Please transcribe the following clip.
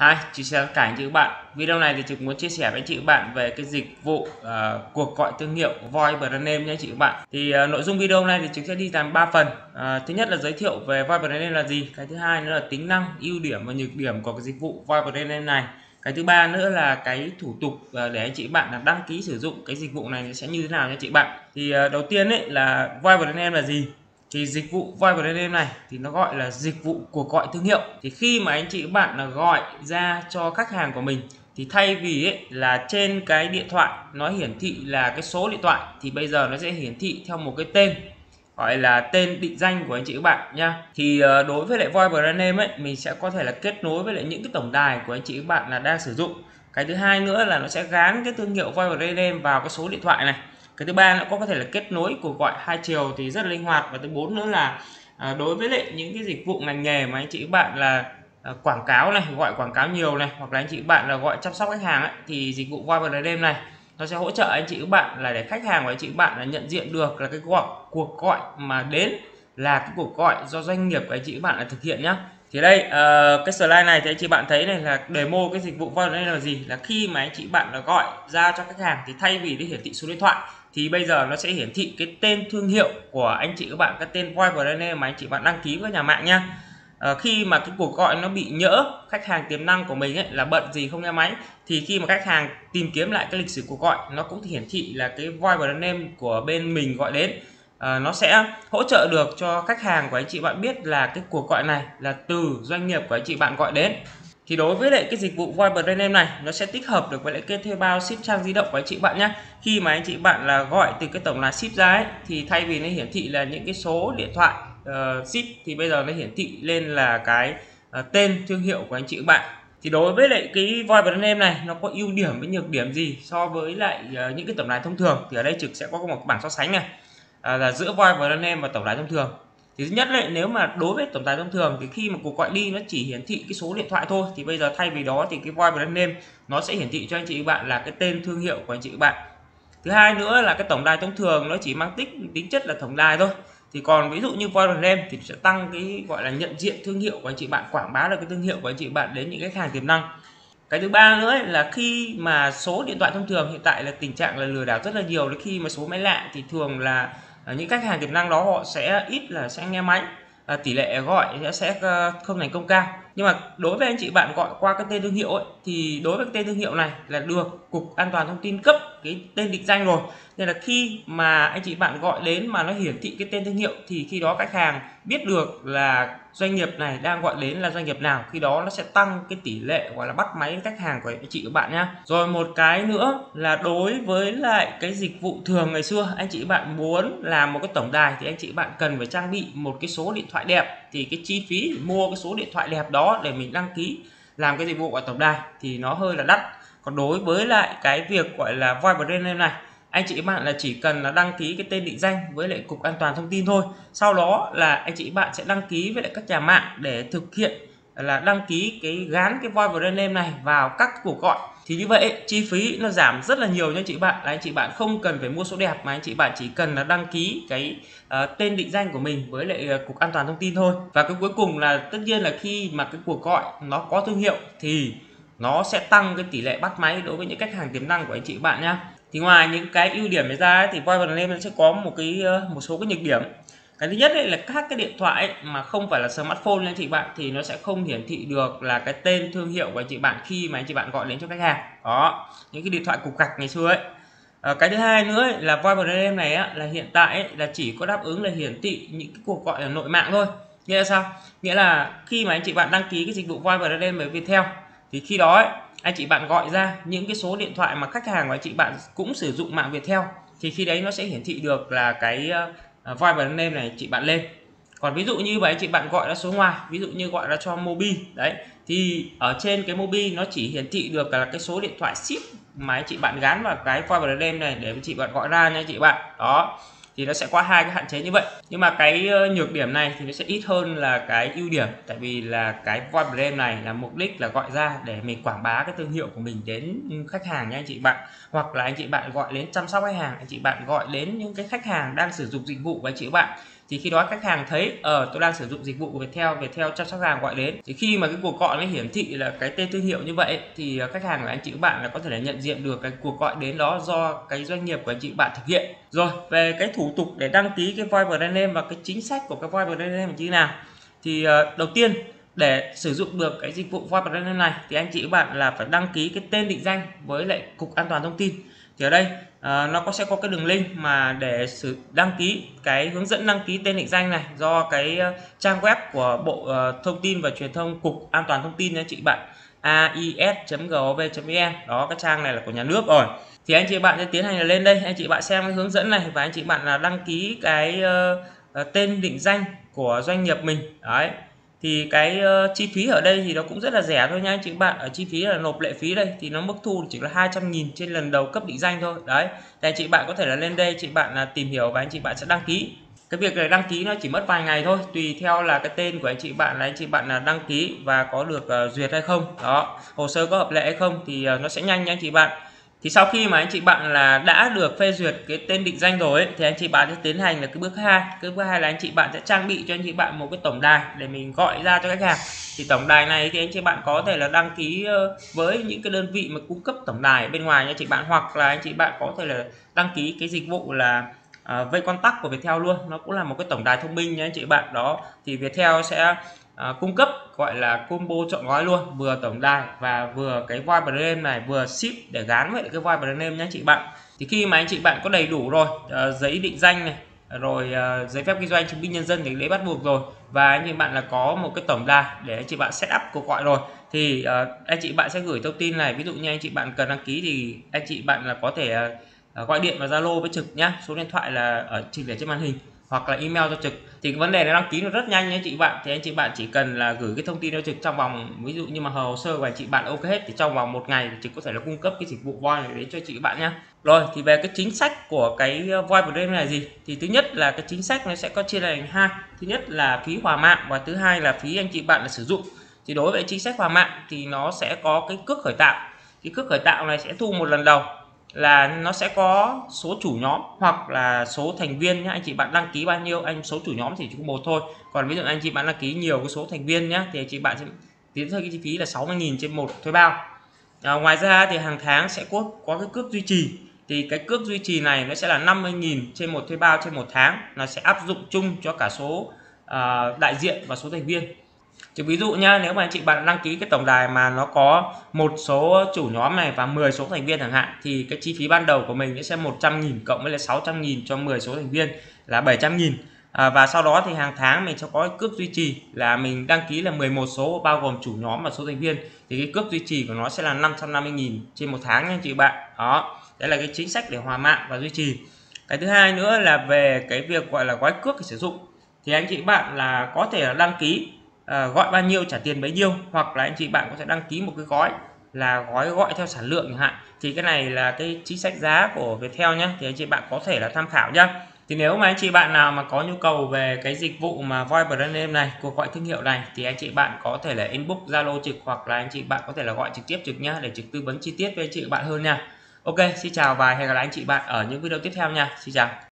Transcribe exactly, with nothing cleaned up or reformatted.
Hi, chị chào tất cả anh chị các bạn. Video này thì chị muốn chia sẻ với anh chị các bạn về cái dịch vụ uh, cuộc gọi thương hiệu Voice Brandname nha anh chị các bạn. Thì uh, nội dung video hôm nay thì chị sẽ đi làm ba phần. Uh, thứ nhất là giới thiệu về Voice Brandname là gì. Cái thứ hai nữa là tính năng, ưu điểm và nhược điểm của cái dịch vụ Voice Brandname này. Cái thứ ba nữa là cái thủ tục để anh chị bạn là đăng ký sử dụng cái dịch vụ này sẽ như thế nào nha chị bạn. Thì uh, đầu tiên ấy là Voice Brandname là gì? Thì dịch vụ Voice Brandname này thì nó gọi là dịch vụ cuộc gọi thương hiệu. Thì khi mà anh chị các bạn là gọi ra cho khách hàng của mình thì thay vì ấy, là trên cái điện thoại nó hiển thị là cái số điện thoại thì bây giờ nó sẽ hiển thị theo một cái tên, gọi là tên định danh của anh chị các bạn nha. Thì đối với lại Voice Brandname ấy, mình sẽ có thể là kết nối với lại những cái tổng đài của anh chị các bạn là đang sử dụng. Cái thứ hai nữa là nó sẽ gán cái thương hiệu Voice Brandname vào cái số điện thoại này. Cái thứ ba nó có có thể là kết nối cuộc gọi hai chiều thì rất là linh hoạt. Và thứ bốn nữa là à, đối với lại những cái dịch vụ ngành nghề mà anh chị các bạn là à, quảng cáo này, gọi quảng cáo nhiều này, hoặc là anh chị các bạn là gọi chăm sóc khách hàng ấy, thì dịch vụ Voice Brandname này nó sẽ hỗ trợ anh chị các bạn là để khách hàng của anh chị các bạn là nhận diện được là cái gọi cuộc gọi mà đến là cái cuộc gọi do doanh nghiệp của anh chị các bạn là thực hiện nhá. Thì đây à, cái slide này thì anh chị bạn thấy này là demo cái dịch vụ Voice Brandname là gì, là khi mà anh chị bạn là gọi ra cho khách hàng thì thay vì để hiển thị số điện thoại thì bây giờ nó sẽ hiển thị cái tên thương hiệu của anh chị các bạn, cái tên Voice Brandname mà anh chị bạn đăng ký với nhà mạng nha. À, khi mà cái cuộc gọi nó bị nhỡ, khách hàng tiềm năng của mình ấy, là bận gì không nghe máy, thì khi mà khách hàng tìm kiếm lại cái lịch sử cuộc gọi nó cũng hiển thị là cái Voice Brandname của bên mình gọi đến. À, nó sẽ hỗ trợ được cho khách hàng của anh chị bạn biết là cái cuộc gọi này là từ doanh nghiệp của anh chị bạn gọi đến. Thì đối với lại cái dịch vụ Voice Brandname này nó sẽ tích hợp được với lại cái thuê bao Sip Trunk di động của anh chị bạn nhé. Khi mà anh chị bạn là gọi từ cái tổng đài Sip ra ấy, thì thay vì nó hiển thị là những cái số điện thoại uh, Sip thì bây giờ nó hiển thị lên là cái uh, tên thương hiệu của anh chị bạn. Thì đối với lại cái Voice Brandname này nó có ưu điểm với nhược điểm gì so với lại uh, những cái tổng đài thông thường, thì ở đây Trực sẽ có một bảng so sánh này uh, là giữa Voice Brandname và tổng đài thông thường. Thì thứ nhất là nếu mà đối với tổng đài thông thường thì khi mà cuộc gọi đi nó chỉ hiển thị cái số điện thoại thôi, thì bây giờ thay vì đó thì cái Voice Brandname nó sẽ hiển thị cho anh chị bạn là cái tên thương hiệu của anh chị bạn. Thứ hai nữa là cái tổng đài thông thường nó chỉ mang tính tính chất là tổng đài thôi, thì còn ví dụ như Voice Brandname thì sẽ tăng cái gọi là nhận diện thương hiệu của anh chị bạn, quảng bá được cái thương hiệu của anh chị bạn đến những khách hàng tiềm năng. Cái thứ ba nữa là khi mà số điện thoại thông thường hiện tại là tình trạng là lừa đảo rất là nhiều, khi mà số máy lạ thì thường là những khách hàng tiềm năng đó họ sẽ ít là sẽ nghe máy, à, tỷ lệ gọi sẽ không thành công cao. Nhưng mà đối với anh chị bạn gọi qua cái tên thương hiệu ấy, thì đối với cái tên thương hiệu này là được Cục An toàn Thông tin cấp cái tên định danh rồi, nên là khi mà anh chị bạn gọi đến mà nó hiển thị cái tên thương hiệu thì khi đó khách hàng biết được là doanh nghiệp này đang gọi đến là doanh nghiệp nào, khi đó nó sẽ tăng cái tỷ lệ gọi là bắt máy khách hàng của anh chị các bạn nhá. Rồi một cái nữa là đối với lại cái dịch vụ thường ngày xưa anh chị bạn muốn làm một cái tổng đài thì anh chị bạn cần phải trang bị một cái số điện thoại đẹp, thì cái chi phí mua cái số điện thoại đẹp đó để mình đăng ký làm cái dịch vụ ở tổng đài thì nó hơi là đắt. Còn đối với lại cái việc gọi là Voice Brandname này, anh chị bạn là chỉ cần là đăng ký cái tên định danh với lại Cục An toàn Thông tin thôi. Sau đó là anh chị bạn sẽ đăng ký với lại các nhà mạng để thực hiện là đăng ký cái gán cái Voice Brandname này vào các cuộc gọi. Thì như vậy chi phí nó giảm rất là nhiều nha chị bạn, là anh chị bạn không cần phải mua số đẹp mà anh chị bạn chỉ cần là đăng ký cái uh, tên định danh của mình với lại uh, Cục An toàn Thông tin thôi. Và cái cuối cùng là tất nhiên là khi mà cái cuộc gọi nó có thương hiệu thì nó sẽ tăng cái tỷ lệ bắt máy đối với những khách hàng tiềm năng của anh chị bạn nhá. Thì ngoài những cái ưu điểm này ra ấy, thì Voice Brandname sẽ có một cái một số cái nhược điểm. Cái thứ nhất là các cái điện thoại ấy, mà không phải là smartphone anh chị bạn thì nó sẽ không hiển thị được là cái tên thương hiệu của anh chị bạn khi mà anh chị bạn gọi đến cho khách hàng. Đó, những cái điện thoại cục gạch ngày xưa ấy. À, cái thứ hai nữa ấy, là Voice Brandname này ấy, là hiện tại ấy, là chỉ có đáp ứng là hiển thị những cái cuộc gọi ở nội mạng thôi. Nghĩa là sao? Nghĩa là khi mà anh chị bạn đăng ký cái dịch vụ Voice Brandname với Viettel thì khi đó ấy, anh chị bạn gọi ra những cái số điện thoại mà khách hàng của anh chị bạn cũng sử dụng mạng Viettel thì khi đấy nó sẽ hiển thị được là cái uh, Voice Brandname này chị bạn lên. Còn ví dụ như vậy anh chị bạn gọi ra số ngoài, ví dụ như gọi ra cho Mobi đấy, thì ở trên cái Mobi nó chỉ hiển thị được là cái số điện thoại ship mà anh chị bạn gắn vào cái Voice Brandname này để anh chị bạn gọi ra nha anh chị bạn. Đó, thì nó sẽ có hai cái hạn chế như vậy. Nhưng mà cái nhược điểm này thì nó sẽ ít hơn là cái ưu điểm, tại vì là cái Voice Brandname này là mục đích là gọi ra để mình quảng bá cái thương hiệu của mình đến khách hàng nha anh chị bạn, hoặc là anh chị bạn gọi đến chăm sóc khách hàng, anh chị bạn gọi đến những cái khách hàng đang sử dụng dịch vụ của anh chị bạn. thì khi đó khách hàng thấy ờ tôi đang sử dụng dịch vụ của Viettel, Viettel chăm sóc hàng gọi đến, thì khi mà cái cuộc gọi nó hiển thị là cái tên thương hiệu như vậy thì khách hàng của anh chị các bạn là có thể là nhận diện được cái cuộc gọi đến đó do cái doanh nghiệp của anh chị các bạn thực hiện. Rồi về cái thủ tục để đăng ký cái Voice Brandname và cái chính sách của cái Voice Brandname là như thế nào, thì uh, đầu tiên để sử dụng được cái dịch vụ Voice Brandname này thì anh chị các bạn là phải đăng ký cái tên định danh với lại Cục An toàn thông tin. Thì ở đây à, nó có sẽ có cái đường link mà để sử đăng ký cái hướng dẫn đăng ký tên định danh này do cái uh, trang web của Bộ uh, Thông tin và Truyền thông, Cục An toàn thông tin nha chị bạn, a i s chấm gov chấm vn. Đó, cái trang này là của nhà nước rồi. Thì anh chị bạn sẽ tiến hành là lên đây, anh chị bạn xem cái hướng dẫn này và anh chị bạn là đăng ký cái uh, uh, tên định danh của doanh nghiệp mình. Đấy. Thì cái uh, chi phí ở đây thì nó cũng rất là rẻ thôi nha anh chị bạn. Ở chi phí là nộp lệ phí đây thì nó mức thu chỉ là hai trăm nghìn trên lần đầu cấp định danh thôi. Đấy. Thì anh chị bạn có thể là lên đây chị bạn là tìm hiểu và anh chị bạn sẽ đăng ký. Cái việc này đăng ký nó chỉ mất vài ngày thôi, tùy theo là cái tên của anh chị bạn là anh chị bạn là đăng ký và có được uh, duyệt hay không. Đó, hồ sơ có hợp lệ hay không thì uh, nó sẽ nhanh nha anh chị bạn. Thì sau khi mà anh chị bạn là đã được phê duyệt cái tên định danh rồi ấy, thì anh chị bạn sẽ tiến hành là cái bước hai. Cái bước hai là anh chị bạn sẽ trang bị cho anh chị bạn một cái tổng đài để mình gọi ra cho khách hàng. Thì tổng đài này thì anh chị bạn có thể là đăng ký với những cái đơn vị mà cung cấp tổng đài bên ngoài nha chị bạn, hoặc là anh chị bạn có thể là đăng ký cái dịch vụ là uh, V-Contact của Viettel luôn, nó cũng là một cái tổng đài thông minh nha anh chị bạn. Đó thì Viettel sẽ À, cung cấp gọi là combo chọn gói luôn, vừa tổng đài và vừa cái Voice Brandname này, vừa ship để gắn với cái Voice Brandname nhé chị bạn. Thì khi mà anh chị bạn có đầy đủ rồi à, giấy định danh này, rồi à, giấy phép kinh doanh, chứng minh nhân dân thì lễ bắt buộc rồi, và anh chị bạn là có một cái tổng đài để anh chị bạn set up cuộc gọi rồi, thì à, anh chị bạn sẽ gửi thông tin này. Ví dụ như anh chị bạn cần đăng ký thì anh chị bạn là có thể à, gọi điện vào Zalo với Trực nhá, số điện thoại là ở Trực để trên màn hình, hoặc là email cho Trực. Thì cái vấn đề này đăng ký nó rất nhanh nha chị bạn. Thì anh chị bạn chỉ cần là gửi cái thông tin cho Trực trong vòng, ví dụ như mà hồ sơ của anh chị bạn ok hết thì trong vòng một ngày thì Trực có thể là cung cấp cái dịch vụ Voice này đến cho chị bạn nhá. Rồi thì về cái chính sách của cái Voice Brandname này gì, thì thứ nhất là cái chính sách nó sẽ có chia thành hai. Thứ nhất là phí hòa mạng và thứ hai là phí anh chị bạn là sử dụng. Thì đối với chính sách hòa mạng thì nó sẽ có cái cước khởi tạo. Cái cước khởi tạo này sẽ thu một lần đầu, là nó sẽ có số chủ nhóm hoặc là số thành viên nhé. Anh chị bạn đăng ký bao nhiêu anh số chủ nhóm thì chỉ có một thôi, còn ví dụ anh chị bạn đăng ký nhiều cái số thành viên nhé thì anh chị bạn sẽ tiến tới cái chi phí là sáu mươi nghìn trên một thuê bao. à, Ngoài ra thì hàng tháng sẽ có, có cái cước duy trì. Thì cái cước duy trì này nó sẽ là năm mươi nghìn trên một thuê bao trên một tháng, nó sẽ áp dụng chung cho cả số à, đại diện và số thành viên. Chứ ví dụ nha, nếu mà anh chị bạn đăng ký cái tổng đài mà nó có một số chủ nhóm này và mười số thành viên chẳng hạn, thì cái chi phí ban đầu của mình sẽ một trăm nghìn cộng với là sáu trăm nghìn cho mười số thành viên là bảy trăm nghìn. à, Và sau đó thì hàng tháng mình sẽ có cước duy trì là mình đăng ký là mười một số bao gồm chủ nhóm và số thành viên, thì cái cước duy trì của nó sẽ là năm trăm năm mươi nghìn trên một tháng nha anh chị bạn. Đó, đấy là cái chính sách để hòa mạng và duy trì. Cái thứ hai nữa là về cái việc gọi là gói cước để sử dụng, thì anh chị bạn là có thể là đăng ký À, gọi bao nhiêu trả tiền bấy nhiêu, hoặc là anh chị bạn có thể đăng ký một cái gói là gói gọi theo sản lượng chẳng hạn. Thì cái này là cái chính sách giá của Viettel nhé, thì anh chị bạn có thể là tham khảo nhé. Thì nếu mà anh chị bạn nào mà có nhu cầu về cái dịch vụ mà Voice Brandname này, cuộc gọi thương hiệu này, thì anh chị bạn có thể là inbox Zalo Trực, hoặc là anh chị bạn có thể là gọi trực tiếp Trực nhé, để Trực tư vấn chi tiết với anh chị bạn hơn nha. Ok, xin chào và hẹn gặp lại anh chị bạn ở những video tiếp theo nha. Xin chào.